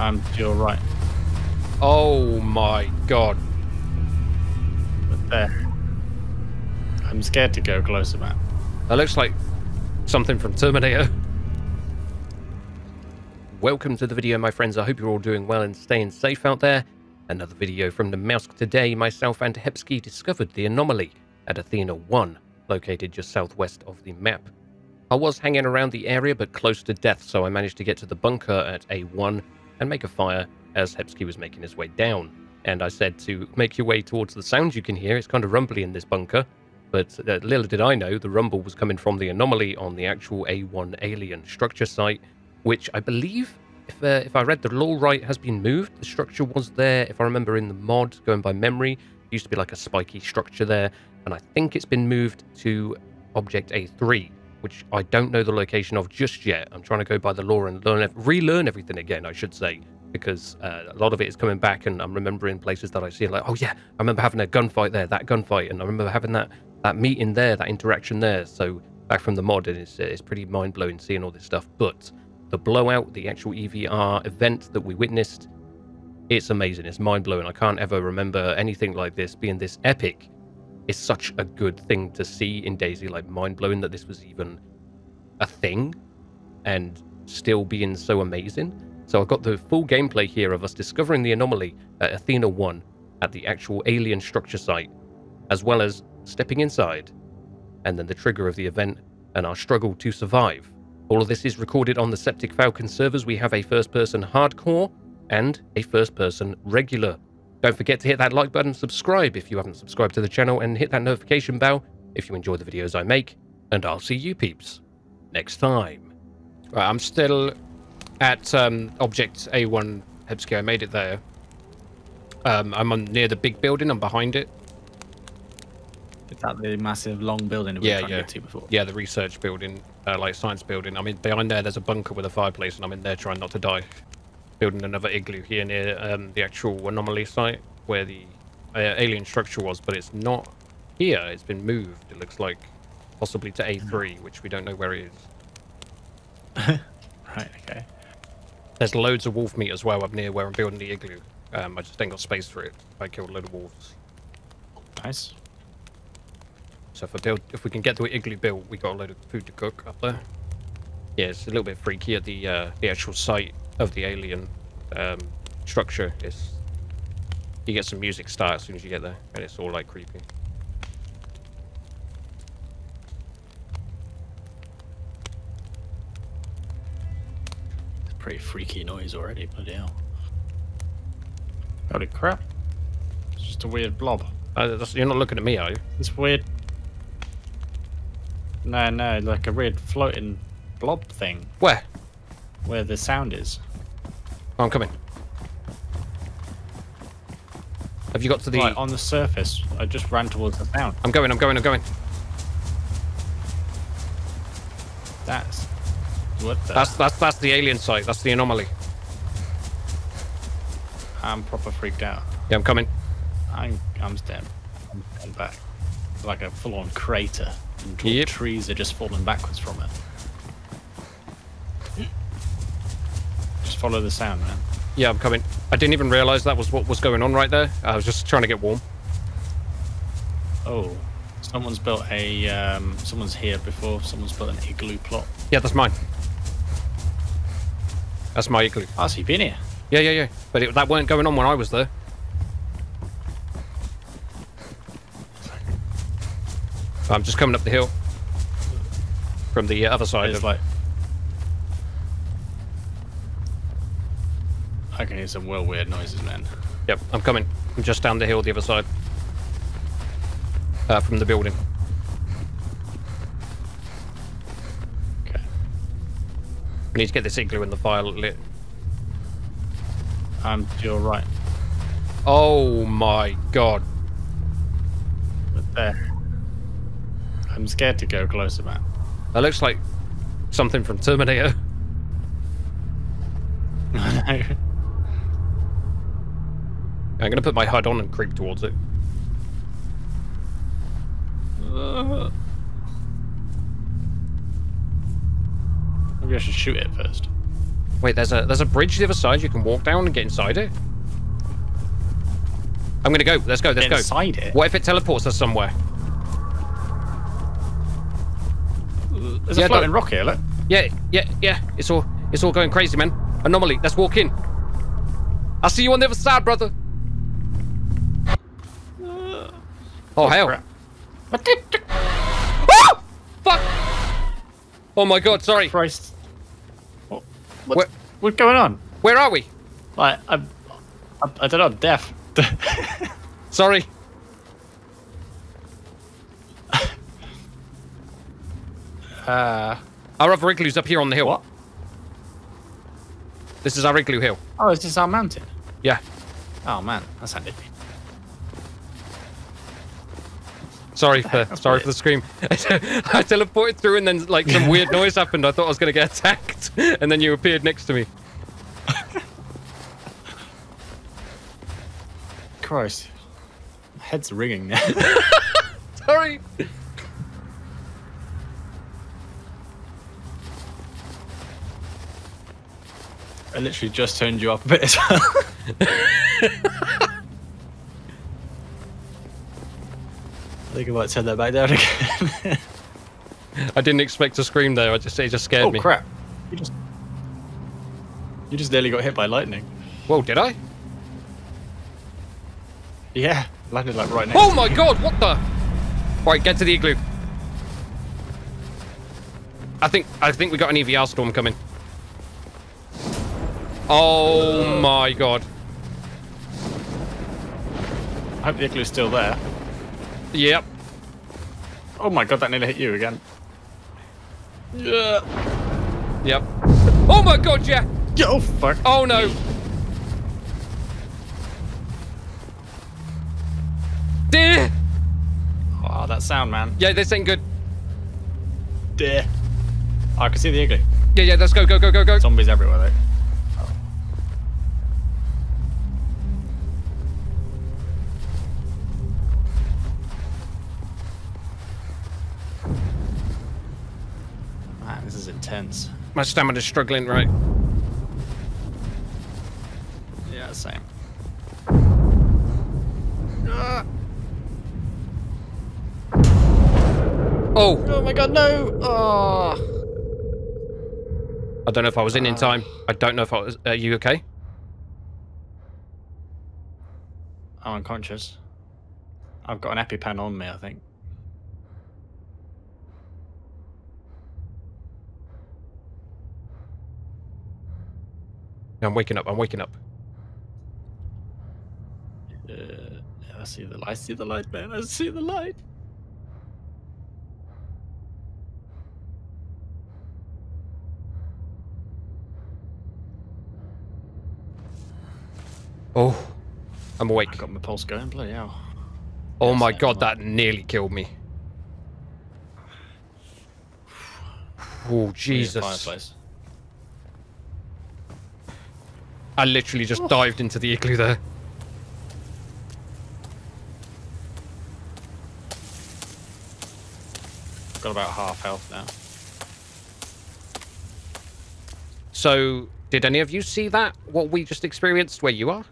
and to your right. Oh my god. But there. I'm scared to go closer, man. That looks like something from Terminator. Welcome to the video, my friends. I hope you're all doing well and staying safe out there. Another video from Namalsk today. Myself and Hepsky discovered the anomaly at Athena 1, located just southwest of the map. I was hanging around the area but close to death, so I managed to get to the bunker at A1 and make a fire as Hepsky was making his way down. And I said to make your way towards the sounds you can hear. It's kind of rumbly in this bunker, but little did I know the rumble was coming from the anomaly on the actual A1 alien structure site, which I believe, if I read the law right, has been moved. The structure was there, if I remember in the mod, going by memory. It used to be like a spiky structure there, and I think it's been moved to Object A3, which I don't know the location of just yet. I'm trying to go by the law and relearn everything again, I should say, because a lot of it is coming back, and I'm remembering places that I see, like, oh yeah, I remember having a gunfight there, that gunfight, and I remember having that meeting there, that interaction there. So back from the mod, and it's pretty mind-blowing seeing all this stuff, but the blowout, the actual EVR event that we witnessed, it's amazing. It's mind-blowing. I can't ever remember anything like this being this epic. It's such a good thing to see in DayZ, like, mind-blowing that this was even a thing and still being so amazing. So I've got the full gameplay here of us discovering the anomaly at Athena 1 at the actual alien structure site, as well as stepping inside, and then the trigger of the event and our struggle to survive. All of this is recorded on the Septic Falcon servers. We have a first-person hardcore and a first-person regular. Don't forget to hit that like button, subscribe if you haven't subscribed to the channel, and hit that notification bell if you enjoy the videos I make, and I'll see you peeps next time. Right, I'm still at Object A1, Hepsky. I made it there. I'm near the big building, I'm behind it. Is that the massive long building that we were trying to get to before? Yeah, the research building, like science building. I mean, behind there, there's a bunker with a fireplace, and I'm in there trying not to die. Building another igloo here near the actual anomaly site where the alien structure was, but it's not here. It's been moved, it looks like, possibly to A3, which we don't know where it is. Right, okay. There's loads of wolf meat as well up near where I'm building the igloo. I just ain't got space for it. I killed a load of wolves. Nice. So if we can get to an igloo build, we got a load of food to cook up there. Yeah, it's a little bit freaky at the actual site of the alien structure. It's, you get some music start as soon as you get there, and it's all like creepy. It's a pretty freaky noise already, bloody hell. Holy crap. It's just a weird blob. You're not looking at me, are you? It's weird. No, like a weird floating blob thing. Where? Where the sound is. Oh, I'm coming. Have you got to the... Right, on the surface. I just ran towards the sound. I'm going. That's... What the... That's the alien site. That's the anomaly. I'm proper freaked out. Yeah, I'm coming. I'm standing back. Like a full-on crater. And trees are just falling backwards from it. Just follow the sound, man. Yeah, I'm coming. I didn't even realise that was what was going on right there. I was just trying to get warm. Oh, someone's built a... someone's here before. Someone's built an igloo plot. Yeah, that's mine. That's my igloo. Oh, so you've been here? Yeah. But that weren't going on when I was there. I'm just coming up the hill from the other side. It's like... I can hear some weird noises, man. Yep, I'm coming. I'm just down the hill the other side from the building. Okay. We need to get this igloo in the fire lit. I'm to your right. Oh my god. Right there. I'm scared to go closer, man. That looks like something from Terminator. I know. I'm going to put my HUD on and creep towards it. Maybe I should shoot it first. Wait, there's a bridge the other side. You can walk down and get inside it. I'm gonna go. Let's go. Let's go. Inside it. What if it teleports us somewhere? There's a floating rock here, look. Yeah. It's all going crazy, man. Anomaly. Let's walk in. I'll see you on the other side, brother. Oh hell! Oh, fuck! Oh my God! Sorry. Christ. What's going on? Where are we? Like, I don't know. I'm deaf. Sorry. Our other igloo's up here on the hill. What? This is our igloo hill. Oh, is this our mountain? Yeah. Oh man, that's handy. Sorry for the scream. I teleported through and then like some weird noise happened. I thought I was going to get attacked and then you appeared next to me. Christ. My head's ringing now. Sorry. I literally just turned you up a bit as well. I think I might turn that back down again. I didn't expect to scream though. It just scared me. Oh crap! You just nearly got hit by lightning. Whoa! Did I? Yeah, landed like right next. Oh my God! What the? Right, get to the igloo. I think we got an EVR storm coming. Oh my God! I hope the igloo's still there. Yep. Oh my God, that nearly hit you again. Yeah. Yep. Oh my God, yeah. Oh fuck. Oh no. Dear. Oh, that sound, man. Yeah, this ain't good. Dear. Oh, I can see the igloo. Yeah, let's go, go. Zombies everywhere, though. This is intense. My stamina's struggling, right? Yeah, same. Oh! Oh my God, no! Oh. I don't know if I was in time. I don't know if I was. Are you okay? I'm unconscious. I've got an EpiPen on me, I think. I'm waking up. I see the light, man. I see the light. Oh, I'm awake. I got my pulse going, bloody hell. Oh my God, that nearly killed me. Oh, Jesus. Fireplace. I literally just dived into the igloo there. Got about half health now. So, did any of you see that? What we just experienced where you are?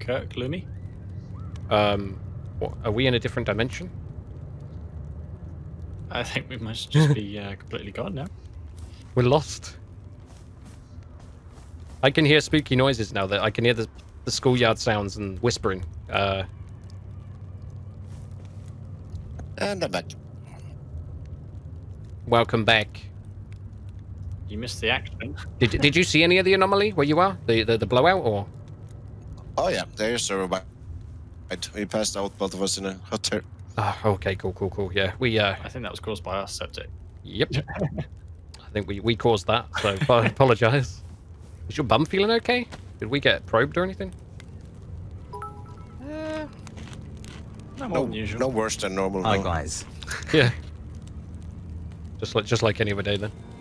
Kirk, Lumi? What, are we in a different dimension? I think we must just be completely gone now. We're lost. I can hear spooky noises now. That I can hear the schoolyard sounds and whispering. And I'm back. Welcome back. You missed the action. Did you see any of the anomaly where you are? The blowout or? Oh yeah, there's a robot. We passed out, both of us in a hot tub. Ah, okay, cool. Yeah, we. I think that was caused by us, Septic. Yep. I think we caused that, so I apologise. Is your bum feeling okay? Did we get probed or anything? No more than usual. No worse than normal. Hi guys. Yeah. Just like any other day then.